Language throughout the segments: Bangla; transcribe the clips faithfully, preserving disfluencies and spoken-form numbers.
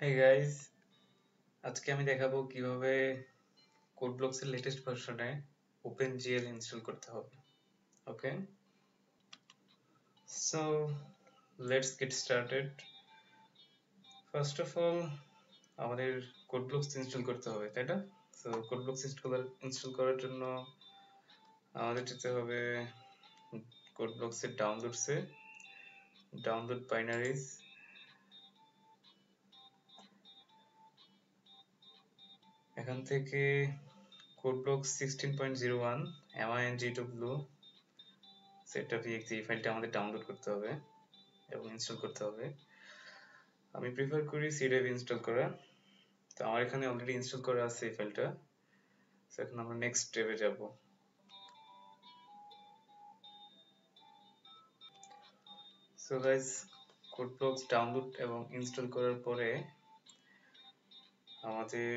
Hey guys, আজকে আমি দেখাবো কিভাবে কোড ব্লকস এর লেটেস্ট ভার্সনে OpenGL ইনস্টল করতে হবে। Okay, so let's get started. First of all আমাদের কোড ব্লকস ইনস্টল করতে হবে, তাই না? সো কোড ব্লকস ইনস্টল করার জন্য আমাদের যেতে হবে কোড ব্লকস এর ডাউনলোডসে, ডাউনলোড বাইনারিজ। এখান থেকে code blocks sixteen point zero one mingw setup.exe এই ফাইলটা আমাদের ডাউনলোড করতে হবে এবং ইনস্টল করতে হবে। আমি প্রেফার করি সি ড্রাইভে ইনস্টল করা, তো আমার এখানে অলরেডি ইনস্টল করা আছে এই ফাইলটা। সো এখন আমরা নেক্সট স্টেপে যাব। So guys, code blocks download এবং ইনস্টল করার পরে আমাদের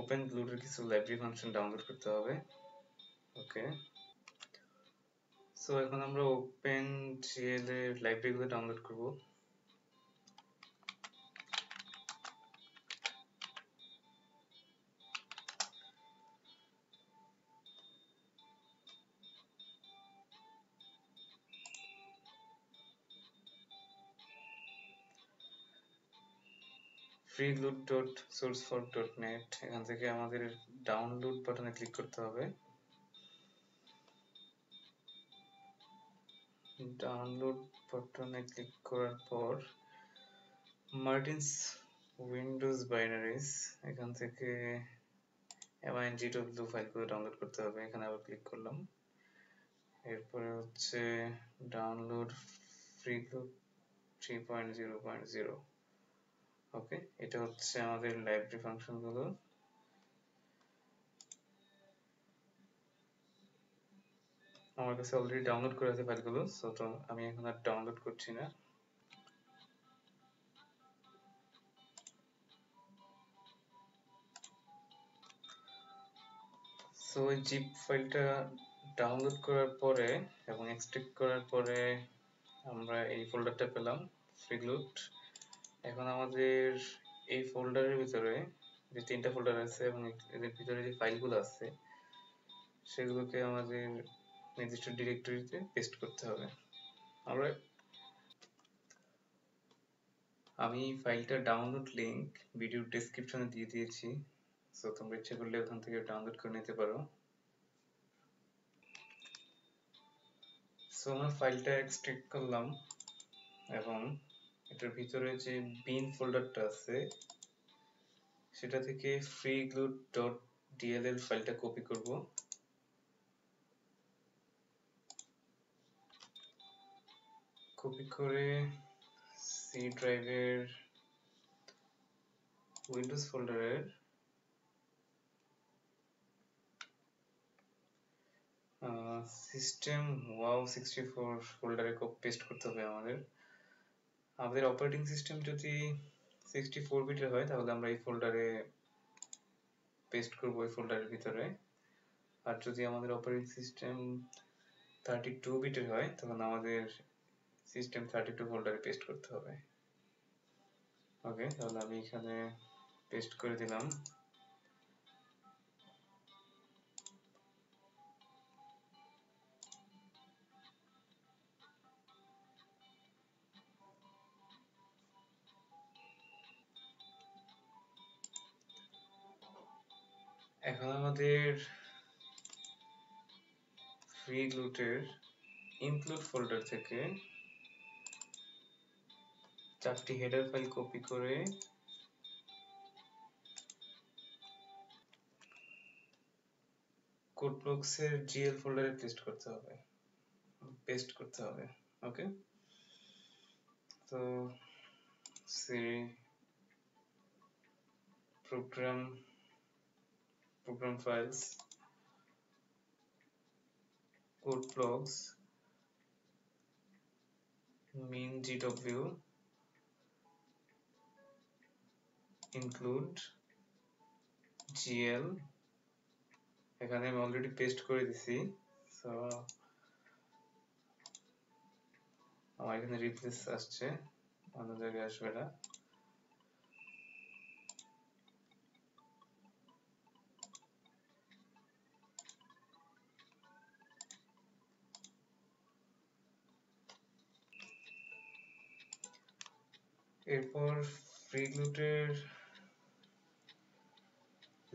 OpenGL এর কিছু লাইব্রেরি ফাংশন ডাউনলোড করতে হবে। ওকে, সো এখন আমরা OpenGL এর লাইব্রেরিগুলো ডাউনলোড করব। freeglut dot sourceforge dot net এখান থেকে আমাদের ডাউনলোড বাটনে ক্লিক করতে হবে। ডাউনলোড বাটনে ক্লিক করার পর মার্টিনস উইন্ডোজ বাইনারিজ এখান থেকে mingw ফাইলগুলো ডাউনলোড করতে হবে। এখানে আবার ক্লিক করলাম। এরপরে হচ্ছে download freeglut three point zero point zero। Okay, এটা হচ্ছে আমাদের লাইব্রেরি ফাংশন গুলো। আমার কাছে অলরেডি ডাউনলোড করা আছে ফাইলগুলো, সো তো আমি এখন আর ডাউনলোড করছি না। সো এই জিপ ফাইলটা ডাউনলোড করার পরে এবং এক্সট্রাক্ট করার পরে আমরা এই ফোল্ডারটা পেলাম freeglut। এখন আমাদের এই ফোল্ডারের ভিতরে যে তিনটা ফোল্ডার আছে এবং এদের ভিতরে যে ফাইলগুলো আছে সেগুলোকে আমাদের নির্দিষ্ট ডিরেক্টরিতে পেস্ট করতে হবে। আমরা আমি ফাইলটা ডাউনলোড লিংক ভিডিও ডেসক্রিপশনে দিয়ে দিয়েছি, সো তোমরা ইচ্ছে করলে ওখান থেকে ডাউনলোড করে নিতে পারো। সো আমরা ফাইলটা এক্সট্রাক্ট করলাম এবং এটার ভিতরে যে বিন ফোল্ডারটা আছে সেটা থেকে freeglut dot d l l ফাইলটা কপি করব। কপি করে সি ড্রাইভের উইন্ডোজ ফোল্ডারের সিস্টেম ওয়াও sixty-four ফোল্ডারে পেস্ট করতে হবে। আমাদের আমাদের অপারেটিং সিস্টেম যদি sixty-four বিটের হয় তাহলে আমরা এই ফোল্ডারে পেস্ট করব, এই ফোল্ডারের ভিতরে। আর যদি আমাদের অপারেটিং সিস্টেম thirty-two বিটের হয় তখন আমাদের সিস্টেম thirty-two ফোল্ডারে পেস্ট করতে হবে। ওকে, তাহলে আমি এখানে পেস্ট করে দিলাম। এখন আমাদের freeglut এর include ফোল্ডার থেকে চারটি হেডার ফাইল কপি করে কোড ব্লকস এর gl ফোল্ডারে পেস্ট করতে হবে পেস্ট করতে হবে ওকে, তো C program program files code blocks min gw include gl এখানে আমি অলরেডি পেস্ট করে দিছি, সো আমার এখানে রিপ্লেস আসছে, অন্য জায়গায় আসবে না। এরপর ফ্রিগ্লুটের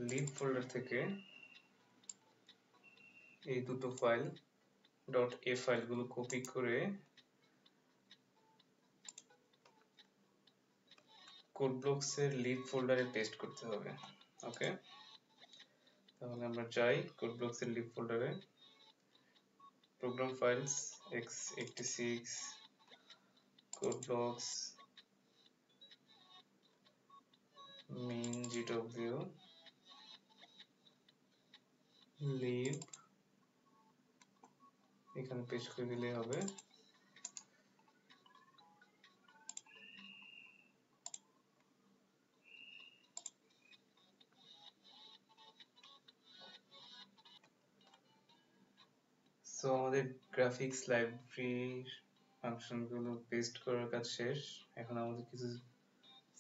লিব ফোল্ডার থেকে এই দুটো ফাইল ডট এ ফাইলগুলো কপি করে কোড ব্লকস এর লিব ফোল্ডারে পেস্ট করতে হবে। ওকে, তাহলে আমরা যাই কোড ব্লকস এর লিব ফোল্ডারে, program files X eighty six code blocks main gw lib এখানে পেস্ট করে দিলে হবে। সো আমাদের গ্রাফিক্স লাইব্রেরি ফাংশন গুলো পেস্ট করার কাজ শেষ। এখন আমাদের কিছু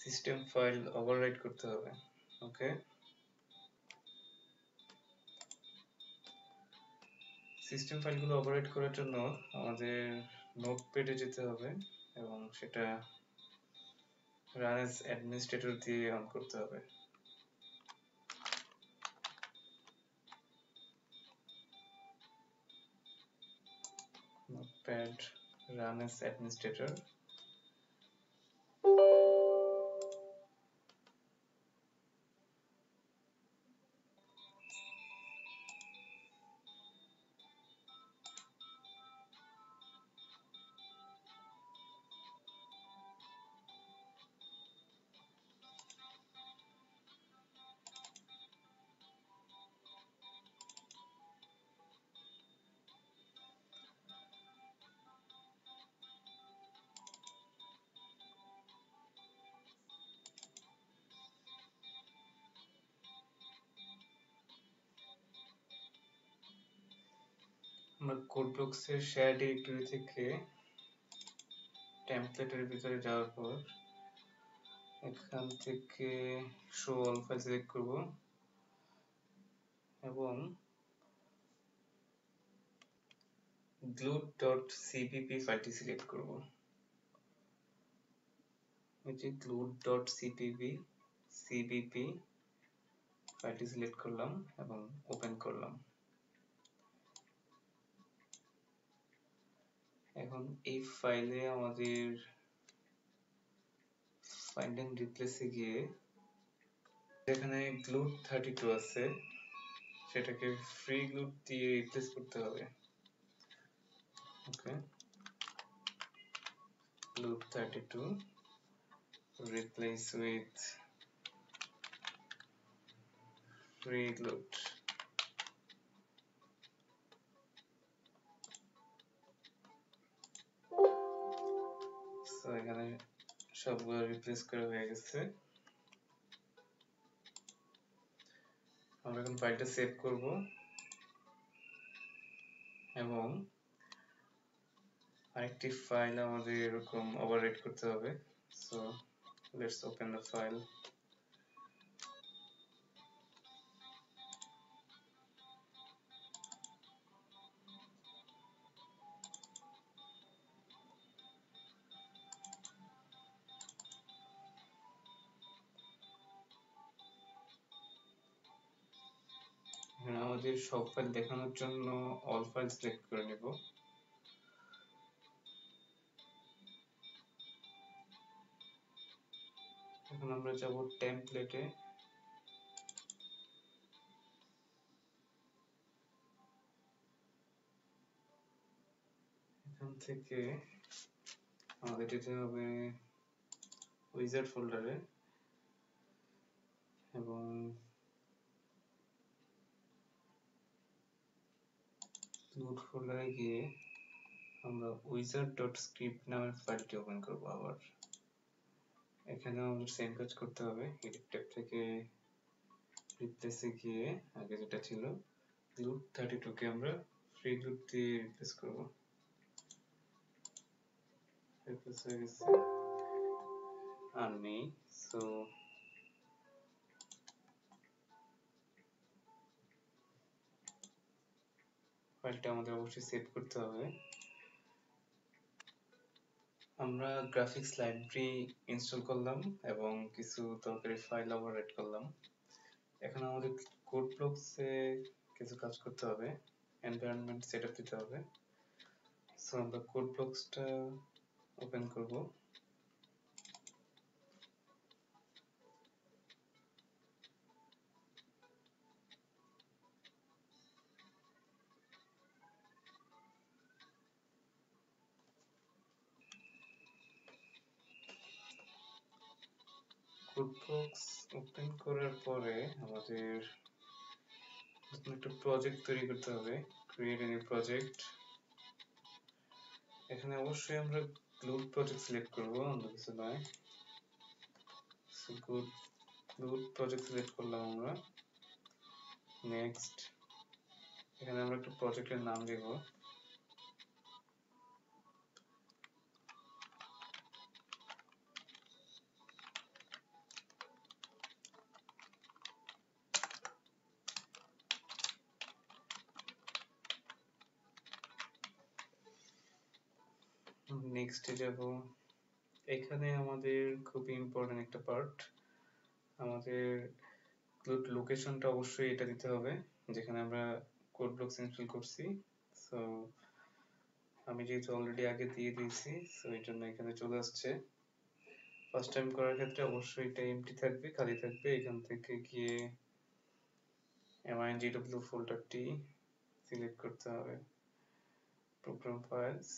সিস্টেম ফাইল ওভাররাইট করতে হবে। ওকে, সিস্টেম ফাইলগুলো ওভাররাইট করার জন্য আমাদের নোটপ্যাডে যেতে হবে এবং সেটা রান অ্যাজ অ্যাডমিনিস্ট্রেটর দিয়ে অন করতে হবে। নোটপ্যাড রান অ্যাজ অ্যাডমিনিস্ট্রেটর, আমরা কোড ব্লকস এর শেয়ার ডিরেক্টরি থেকে টেমপ্লেটের ভিতরে যাওয়ার পর এখান থেকে শো অল ফাইল সিলেক্ট করব এবং glut.cpp ফাইলটি সিলেক্ট করব। এটি glut.cpp cpp ফাইলটি সিলেক্ট করলাম এবং ওপেন করলাম। এখন এই ফাইলে আমাদের ফাইন্ড এন্ড রিপ্লেসে গিয়ে যেখানে glut thirty-two আছে সেটাকে freeglut দিয়ে রিপ্লেস করতে হবে। ওকে, glut thirty-two replace with freeglut। এখানে সবগুলো রিপ্লেস করা হয়ে গেছে। আমরা এখন ফাইলটা সেভ করব এবং আরেকটি ফাইল আমাদের এরকম ওভাররাইট করতে হবে। So let's open the file. আমাদের সব ফাইল দেখানোর জন্য অল ফাইল সিলেক্ট করে নেব। এখন আমরা যাব টেমপ্লেটে, এখান থেকে আমাদের যেতে হবে উইজার্ড ফোল্ডারে এবং glut ফোল্ডারে গিয়ে আমরা wizard.script নামের ফাইলটি ওপেন করব। আবার এখানে আমাদের সেম কাজ করতে হবে, এডিট ট্যাব থেকে রিপ্লেসে গিয়ে আগে যেটা ছিল glut thirty-two কে আমরা freeglut দিয়ে রিপ্লেস করব। রিপ্লেস হয়ে গেছে আর নেই। সো ফাইলটা আমাদের অবশ্যই সেভ করতে হবে। আমরা গ্রাফিক্স লাইব্রেরি ইনস্টল করলাম এবং কিছু দরকারি ফাইল আবার এড করলাম। এখন আমাদের কোড ব্লকসে কিছু কাজ করতে হবে, এনভায়রনমেন্ট সেটআপ দিতে হবে। সো আমরা কোড ব্লকসটা ওপেন করব। কোডব্লকস ওপেন করার পরে আমাদের নতুন একটা প্রজেক্ট তৈরি করতে হবে, ক্রিয়েট এ নিউ প্রজেক্ট। এখানে অবশ্যই আমরা গ্লুট প্রজেক্ট সিলেক্ট করব, অন্য কিছু নয়। সো গ্লুট প্রজেক্ট সিলেক্ট করলাম আমরা, নেক্সট। এখানে আমরা একটা প্রজেক্টের নাম দেব, নেক্সটে যাব। এখানে আমাদের খুবই ইম্পর্টেন্ট একটা পার্ট, আমাদের গ্লুট লোকেশনটা অবশ্যই এটা দিতে হবে যেখানে আমরা কোড ব্লকস ইনস্টল করছি। সো আমি যেহেতু অলরেডি আগে দিয়ে দিয়েছি, সো এই জন্য এখানে চলে আসছে। ফার্স্ট টাইম করার ক্ষেত্রে অবশ্যই এটা এমটি থাকবে, খালি থাকবে। এখান থেকে গিয়ে এমআইএনজিডব্লিউ ফোল্ডারটি সিলেক্ট করতে হবে, program files,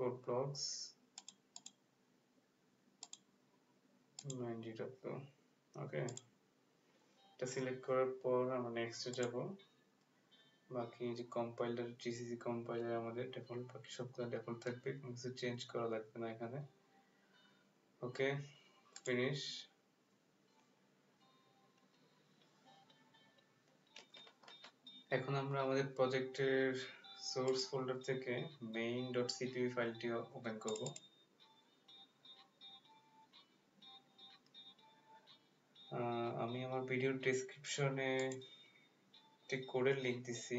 code blocks nine g w, okay. এটা সিলেক্ট করার পর আমরা নেক্সটে যাব। বাকি যে কম্পাইলার, জিসিসি কম্পাইলার আমাদের ডিফল্ট, বাকি সবগুলো ডিফল্ট থাকবে, কোনো কিছু চেঞ্জ করা লাগবে না এখানে, ওকে। ফিনিশ। এখন আমরা আমাদের প্রজেক্টের সোর্স ফোল্ডার থেকে main.cpp ফাইলটি ওপেন করব। আমি আমার ভিডিও ডেসক্রিপশনে একটি কোডের লিংক দিছি,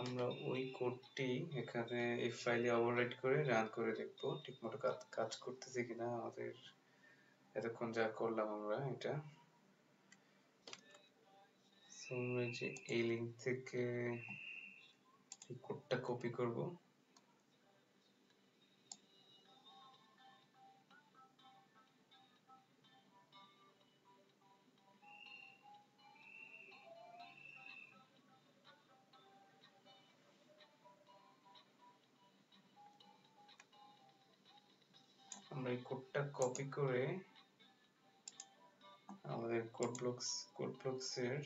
আমরা ওই কোডটি এখানে এই ফাইলে ওভাররাইট করে রান করে দেখব ঠিকমতো কাজ করতেছে কিনা। আমাদের এতক্ষণ যা করলাম আমরা এটা, এই লিংক থেকে এই কোডটা কপি করব, আমরা এই কোডটা কপি করে আমাদের কোড ব্লকস কোড ব্লকসের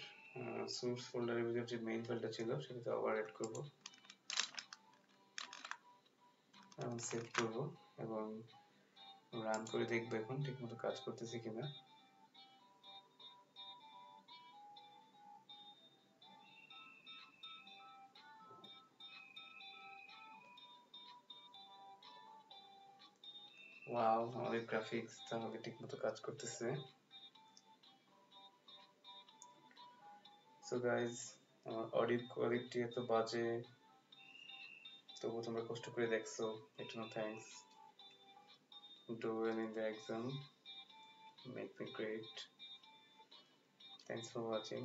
সোর্স ফোল্ডারের ভিতরে যে মেইন ফাইলটা ছিল সেটা আবার এড করব, সেভ করব এবং রান করে দেখব এখন ঠিকমতো কাজ করতেছে কিনা। ওয়াও, আমাদের গ্রাফিক্স তাহলে ঠিকমতো কাজ করতেছে। সো গাইজ, আমার অডিও কোয়ালিটি এত বাজে, তবু তোমরা কষ্ট করে দেখছো, এর জন্য thanks. Do well in the exam, make me great. Thanks for watching.